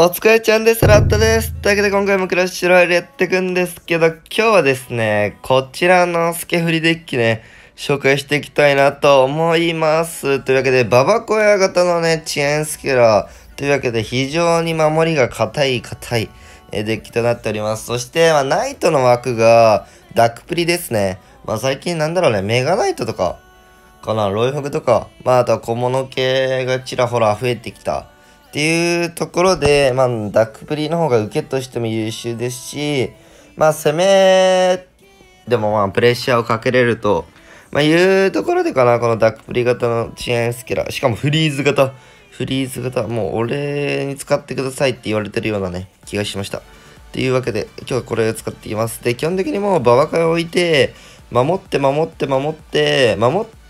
お疲れちゃんです。ラッタです。というわけで今回もクラッシュロイヤルやっていくんですけど、今日はですね、こちらのスケフリデッキね、紹介していきたいなと思います。というわけで、ババコヤ型のね、遅延スキュラー。というわけで、非常に守りが硬いデッキとなっております。そして、ナイトの枠が、ダックプリですね。最近なんだろうね、メガナイトとか、かな、ロイフォグとか、あとは小物系がちらほら増えてきた。っていうところで、ダックプリの方が受けとしても優秀ですし、攻めでもプレッシャーをかけれると、いうところでかな、このダックプリ型の遅延スキラー。しかもフリーズ型、もう俺に使ってくださいって言われてるようなね、気がしました。っていうわけで、今日はこれを使っていきます。で、基本的にもうババカを置いて、守って、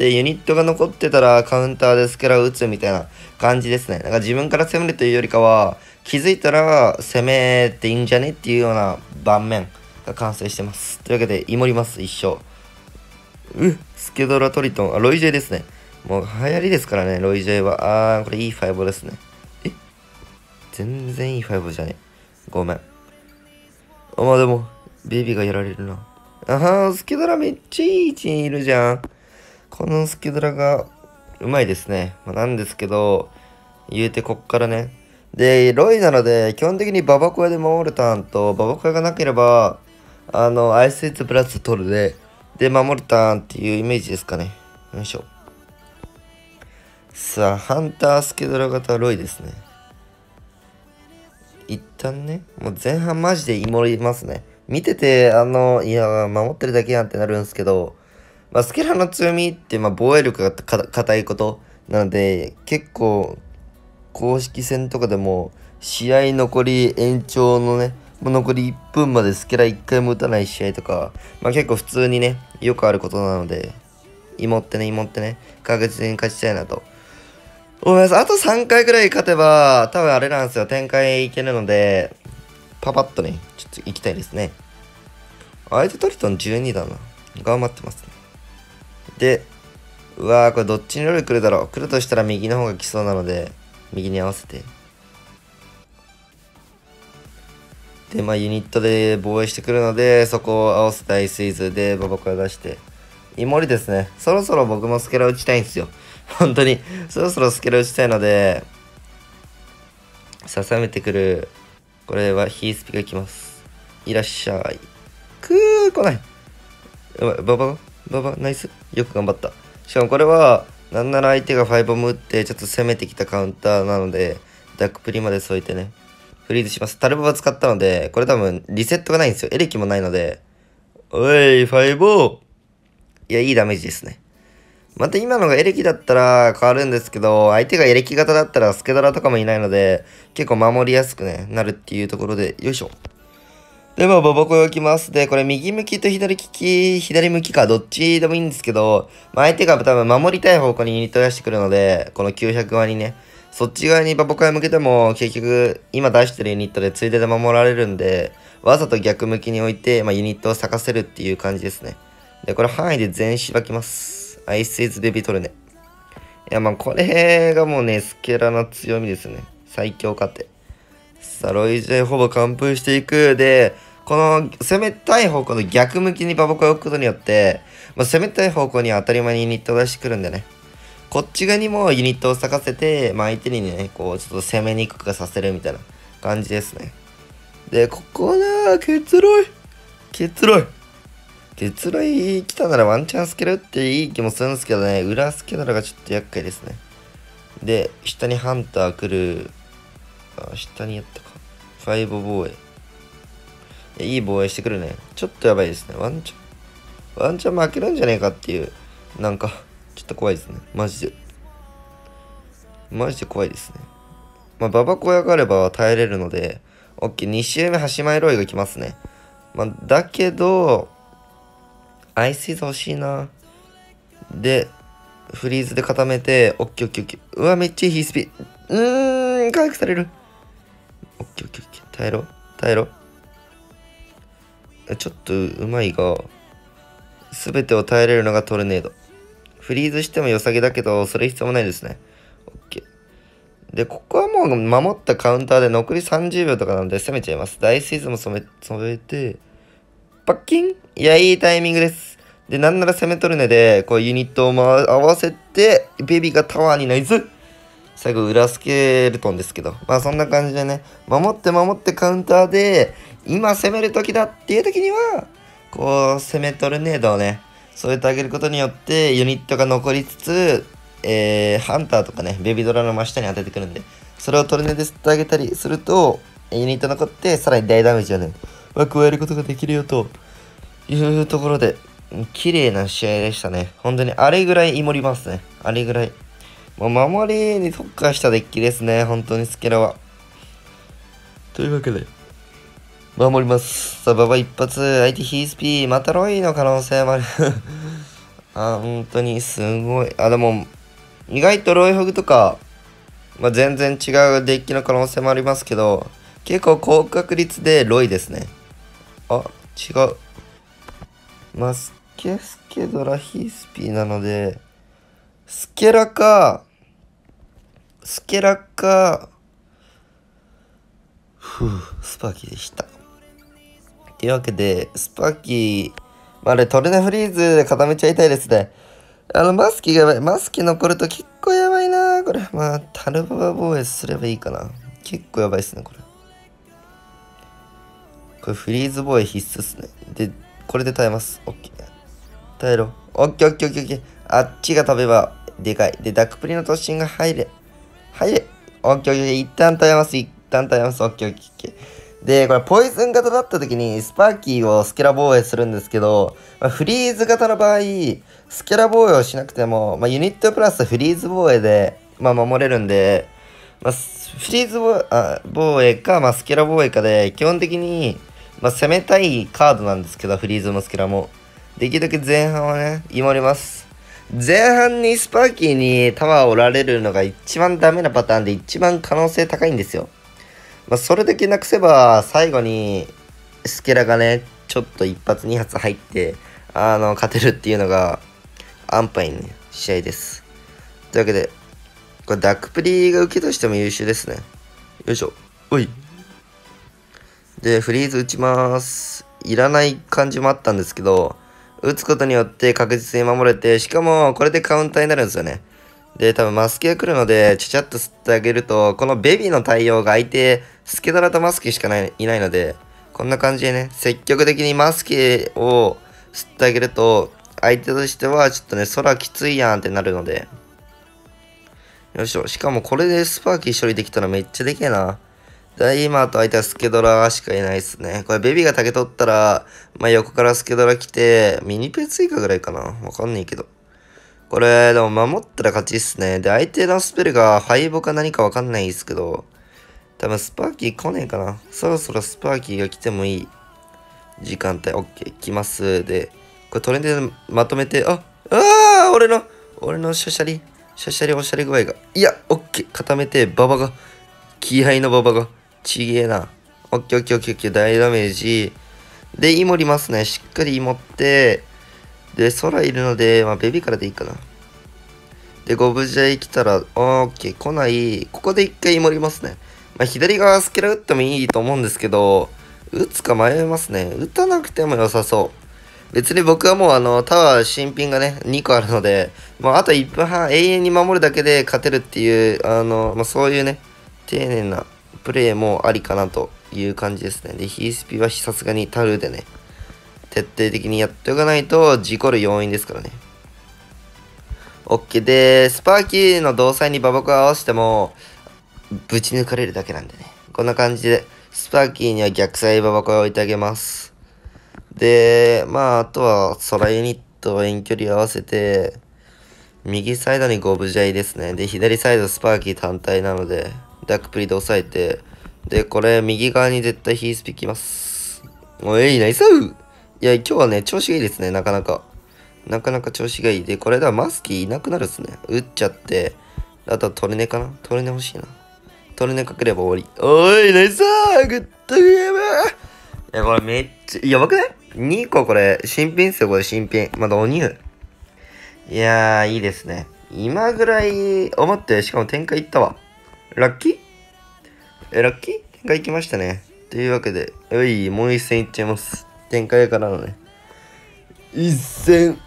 でユニットが残ってたらカウンターでスキャラを打つみたいな感じですね。だから自分から攻めるというよりかは、気づいたら攻めていいんじゃねっていうような盤面が完成してます。というわけで、祈ります、一生。スケドラトリトン。ロイジェイですね。もう流行りですからね、ロイジェイは。これいいファイボですね。全然いいファイボじゃねえ。ごめん。でも、ベビーがやられるな。スケドラめっちゃいい位置にいるじゃん。このスケドラがうまいですね。なんですけど、言うてこっからね。で、ロイなので、基本的にババコヤで守るターンと、ババコヤがなければ、アイスイーツプラス取るで、守るターンっていうイメージですかね。よいしょ。さあ、ハンタースケドラ型ロイですね。一旦ね、もう前半マジで祈りますね。見てて、いや、守ってるだけやんってなるんですけど、スケラの強みって、防衛力が硬いことなので、結構公式戦とかでも試合残り延長のね、もう残り1分までスケラ1回も打たない試合とか、結構普通にね、よくあることなので、祈ってね、確実に勝ちたいなと思います。あと3回くらい勝てば、多分あれなんですよ、展開いけるので、パパッとね、ちょっと行きたいですね。相手トリトン12だな。頑張ってますね。で、これどっちにロイ来るだろう。来るとしたら右の方が来そうなので、右に合わせて。で、ユニットで防衛してくるので、そこを合わせたアイスイーズでババコヤ出して。祈りですね。そろそろ僕もスケラ打ちたいんですよ。本当に。そろそろスケラ打ちたいので、刺さめてくる。これはヒースピが来ます。いらっしゃい。来ない。やばい、ババ、ナイス。よく頑張った。しかもこれは、なんなら相手がファイボム打って、ちょっと攻めてきたカウンターなので、ダックプリまで添えてね、フリーズします。タルババ使ったので、これ多分、リセットがないんですよ。エレキもないので、おい、ファイボー。いや、いいダメージですね。また今のがエレキだったら変わるんですけど、相手がエレキ型だったらスケドラとかもいないので、結構守りやすくね、なるっていうところで、よいしょ。で、ババコヤ置きます。で、これ右向きと左利き、左向きか、どっちでもいいんですけど、相手が多分守りたい方向にユニット出してくるので、この900側にね、そっち側にババコヤ向けても、結局、今出してるユニットでついでで守られるんで、わざと逆向きに置いて、ユニットを咲かせるっていう感じですね。で、これ範囲で全開きます。アイスイズベビートルネ。いや、これがもうね、スケラの強みですね。最強家庭。さあ、ロイジェイほぼ完封していく。で、この攻めたい方向の逆向きにババコヤを置くことによって、攻めたい方向には当たり前にユニットを出してくるんでね。こっち側にもユニットを咲かせて、相手にね、こう、ちょっと攻めにくくさせるみたいな感じですね。で、ここな、結露来たならワンチャンスケラっていい気もするんですけどね、裏スケラがちょっと厄介ですね。で、下にハンター来る。下にやったか。ファイボ防衛。いい防衛してくるね。ちょっとやばいですね。ワンチャン負けるんじゃねえかっていう。なんか、ちょっと怖いですね。マジで怖いですね。ババコヤがあれば耐えれるので、OK。2周目、端前ロイが来ますね。だけど、アイスイズ欲しいな。で、フリーズで固めて、OK。うわ、めっちゃいいヒースピ。回復される。オッケー。耐えろ。ちょっとうまいが、すべてを耐えれるのがトルネード。フリーズしても良さげだけど、それ必要もないですね。オッケで、ここはもう守ったカウンターで残り30秒とかなので攻めちゃいます。ダイスイズも染めて、パッキン！いや、いいタイミングです。で、なんなら攻め取るねで、こうユニットを合わせて、ベビーがタワーにナイス！最後、裏スケルトンですけど、まあそんな感じでね、守ってカウンターで、今攻める時だっていう時には、こう、攻めトルネードをね、添えてあげることによって、ユニットが残りつつ、ハンターとかね、ベビードラの真下に当ててくるんで、それをトルネード吸ってあげたりすると、ユニット残って、さらに大ダメージをね、加えることができるよというところで、綺麗な試合でしたね。本当に、あれぐらいイモりますね。あれぐらい。もう守りに特化したデッキですね、本当にスケラは。というわけで、守ります。さあ、馬場一発、相手ヒースピー、またロイの可能性もある。あ、本当にすごい。あ、でも、意外とロイホグとか、まあ、全然違うデッキの可能性もありますけど、結構高確率でロイですね。あ、違う。まあ、スケドラヒースピーなので、スケラか、スパーキーでした。というわけで、スパーキー、まあ、あれ、トルネフリーズで固めちゃいたいですね。マスキ残ると結構やばいな、これ。まあ、タルババ防衛すればいいかな。結構やばいっすね、これ。これ、フリーズ防衛必須っすね。で、これで耐えます。オッケー。耐えろ。オッケーオッケーオッケーオッケー。あっちが飛べば、でかい。で、ダックプリの突進が入れ。オッケーオッケー。一旦耐えます。オッケーオッケーオッケー。で、これ、ポイズン型だった時に、スパーキーをスケラ防衛するんですけど、まあ、フリーズ型の場合、スケラ防衛をしなくても、まあ、ユニットプラスフリーズ防衛で、まあ、守れるんで、まあ、フリーズ防衛か、まあ、スケラ防衛かで、基本的に、まあ、攻めたいカードなんですけど、フリーズもスケラも。できるだけ前半はね、イモります。前半にスパーキーにタワーを折られるのが一番ダメなパターンで、一番可能性高いんですよ。まあそれだけなくせば、最後にスケラがね、ちょっと一発二発入って、勝てるっていうのが、安牌の試合です。というわけで、これダックプリが受けとしても優秀ですね。よいしょ。おい。で、フリーズ打ちます。いらない感じもあったんですけど、打つことによって確実に守れて、しかもこれでカウンターになるんですよね。で、多分マスケが来るので、ちゃちゃっと吸ってあげると、このベビーの対応が相手、スケドラとマスケしかいないので、こんな感じでね、積極的にマスケを吸ってあげると、相手としてはちょっとね、空きついやんってなるので。よいしょ。しかもこれでスパーキー処理できたらめっちゃでけえな。ダイマーと相手はスケドラしかいないですね。これベビーが竹取ったら、まあ、横からスケドラ来て、ミニペ追加ぐらいかな。わかんないけど。これ、でも守ったら勝ちっすね。で、相手のスペルが敗北か何かわかんないですけど、多分スパーキー来ねえかな。そろそろスパーキーが来てもいい時間帯。オッケー、来ます。で、これトレンドでまとめて、俺のシャシャリおしゃれ具合が。いや、オッケー、固めて、ババが、気合のババが、ちげえな。オッケー、オッケー、オッケー、オッケー、大ダメージ。で、イモりますね。しっかりイモって、で、空いるので、まあ、ベビーからでいいかな。で、ゴブジャイ来たら、オッケー、来ない。ここで一回盛りますね。まあ、左側スケラ打ってもいいと思うんですけど、打つか迷いますね。打たなくても良さそう。別に僕はもう、タワー新品がね、2個あるので、まあ、あと1分半永遠に守るだけで勝てるっていう、まあ、そういうね、丁寧なプレイもありかなという感じですね。で、ヒースピはさすがにタルでね、徹底的にやっておかないと事故る要因ですからね。OK で、スパーキーの同載に馬爆を合わせても、ぶち抜かれるだけなんでね。こんな感じで、スパーキーには逆サイ馬爆を置いてあげます。で、まあ、あとは空ユニットを遠距離合わせて、右サイドにゴブジャイですね。で、左サイドスパーキー単体なので、ダックプリで抑えて、で、これ右側に絶対ヒースピきます。おい、ナイスアウト！いや、今日はね、調子がいいですね、なかなか調子がいい。で、これではマスキーいなくなるっすね。打っちゃって。あとはトルネかな？トルネ欲しいな。トルネかければ終わり。おい、ナイスー！グッドゲーム！いや、これめっちゃ、やばくない？ 2 個これ、新品っすよ、これ新品。まだお乳。いやー、いいですね。今ぐらい、思って、しかも展開いったわ。ラッキー展開いきましたね。というわけで、もう一戦いっちゃいます。展開からのね。一戦、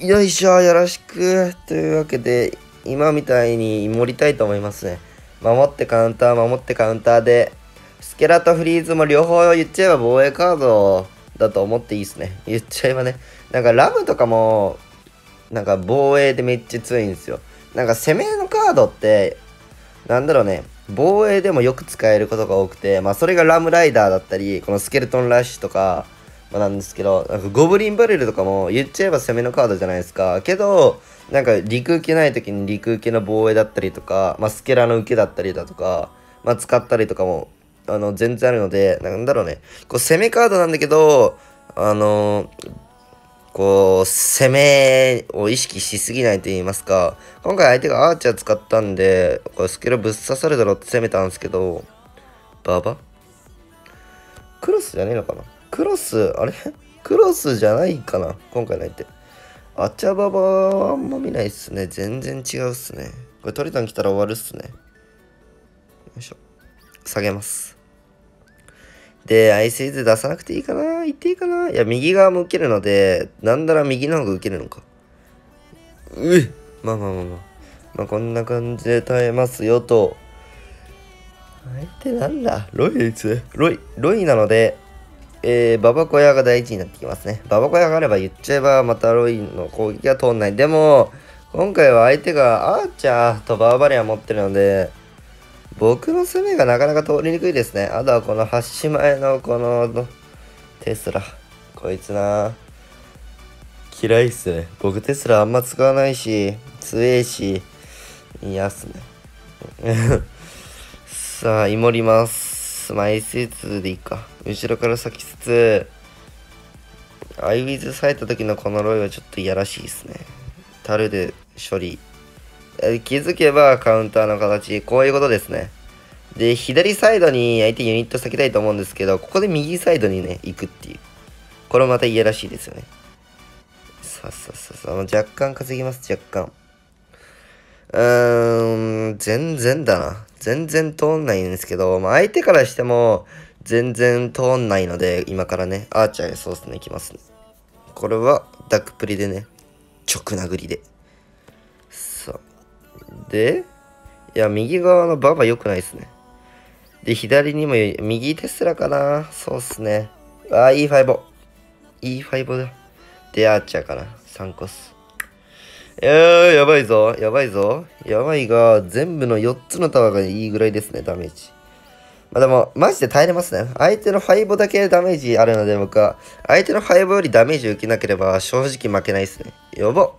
よいしょ、よろしく。というわけで、今みたいに盛りたいと思いますね。守ってカウンターで、スケラとフリーズも両方言っちゃえば防衛カードだと思っていいですね。言っちゃえばね。なんかラムとかも、なんか防衛でめっちゃ強いんですよ。なんか攻めのカードって、なんだろうね、防衛でもよく使えることが多くて、まあそれがラムライダーだったり、このスケルトンラッシュとか、まあなんですけど、なんかゴブリンバレルとかも言っちゃえば攻めのカードじゃないですか。けど、なんか陸受けない時に陸受けの防衛だったりとか、まあスケラの受けだったりだとか、まあ使ったりとかも、全然あるので、なんだろうね、こう攻めカードなんだけど、こう攻めを意識しすぎないと言いますか、今回相手がアーチャー使ったんで、これスケロぶっ刺さるだろうって攻めたんですけど、ババクロスじゃねえのかな、クロスじゃないかな、今回の相手。アーチャーババはあんま見ないっすね。全然違うっすね。これトリタン来たら終わるっすね。よいしょ。下げます。で、アイスイズ出さなくていいかな、行っていいかな。いや、右側も受けるので、なんなら右の方が受けるのか。まあこんな感じで耐えますよと。相手なんだ、ロイなので、ババ小屋が大事になってきますね。ババ小屋があれば言っちゃえばまたロイの攻撃は通んない。でも、今回は相手がアーチャーとバーバリアン持ってるので、僕の攻めがなかなか通りにくいですね。あとはこの橋前のこのテスラ。こいつな。嫌いっすね。僕テスラあんま使わないし、強えし、嫌っすね。さあ、イモります。まあ、AC2 でいいか。後ろから先つつ、アイウィズされた時のこのロイはちょっといやらしいですね。樽で処理。気づけばカウンターの形、こういうことですね。で、左サイドに相手ユニット避けたいと思うんですけど、ここで右サイドにね、行くっていう。これもまた嫌らしいですよね。さあさあさあさあ、若干稼ぎます、若干。全然だな。全然通んないんですけど、まあ相手からしても全然通んないので、今からね、アーチャーがそうですね、来ますね。これはダックプリでね、直殴りで。で、いや、右側のババ良くないですね。で、左にも、右テスラかな。そうっすね。あ、E5 だ。で、アーチャーかな。3コス。やばいぞ。やばいが、全部の4つのタワーがいいぐらいですね、ダメージ。まあでも、マジで耐えれますね。相手の5だけダメージあるので、僕は、相手の5よりダメージ受けなければ、正直負けないですね。やばっ。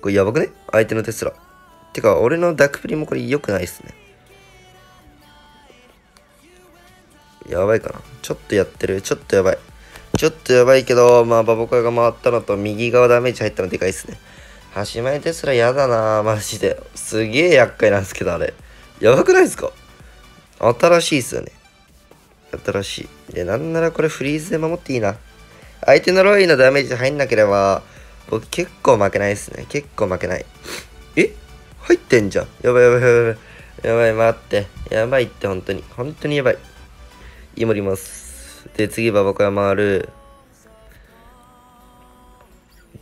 これやばくね、相手のテスラ。てか、俺のダックプリもこれ良くないっすね。やばいかな。ちょっとやってる。ちょっとやばいけど、まあ、バボカが回ったのと、右側ダメージ入ったのでかいっすね。端前テスラやだな、マジで。すげえ厄介なんですけど、あれ。やばくないっすか、新しいっすよね。新しい。で、なんならこれフリーズで守っていいな。相手のロイのダメージ入んなければ、僕結構負けないですね。結構負けない。え、入ってんじゃん。やばい、待って。やばいって、本当にやばい。イモります。で、次、ババコヤ回る。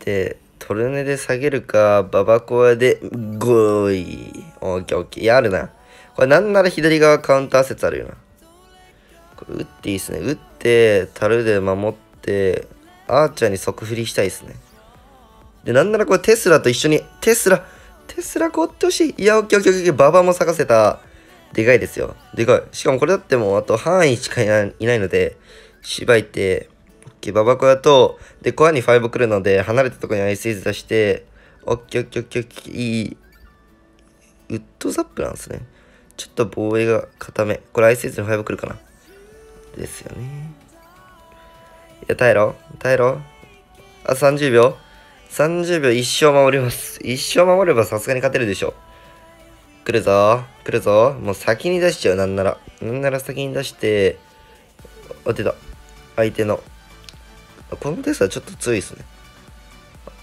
で、トルネで下げるか、ババコヤで、ゴーイ。オッケーオッケー。いや、あるな。これ、なんなら左側カウンター説あるよな。これ、打っていいですね。打って、樽で守って、アーチャーに即振りしたいですね。で、なんならこれテスラと一緒に、テスラ凍ってほしい。いや、オッケー。ババも咲かせた。でかいですよ。でかい。しかもこれだってもう、あと範囲しかいないので、しばいて、オッケー、ババ小屋と、で、小屋に5来るので、離れたところにアイスイズ出して、オッケー、いい。ウッドザップなんですね。ちょっと防衛が固め。これアイスイズに5来るかな。ですよね。いや、耐えろ。あ、30秒。30秒一生守ります。一生守ればさすがに勝てるでしょ。来るぞ。もう先に出しちゃう、なんなら。なんなら先に出して、当てた。相手の。このテスラちょっと強いですね。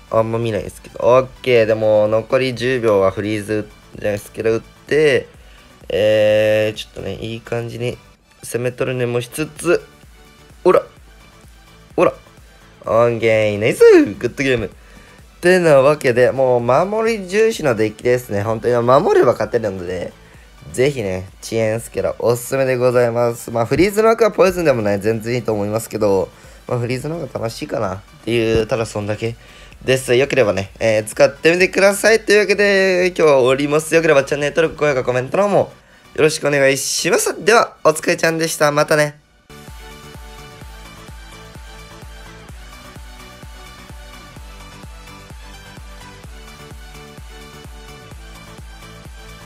あんま見ないですけど。オッケー。でも、残り10秒はフリーズじゃないですけど、打って、ちょっとね、いい感じに攻め取るねもしつつ、おらおらオンゲイナイスグッドゲームってなわけで、もう守り重視のデッキですね。本当に守れば勝てるので、ぜひね、遅延スキラおすすめでございます。まあ、フリーズの枠はポイズンでもね、全然いいと思いますけど、まあ、フリーズの方が楽しいかなっていう、ただそんだけです。よければね、使ってみてください。というわけで、今日は終わります。よければチャンネル登録、高評価、コメントの方もよろしくお願いします。では、お疲れちゃんでした。またね。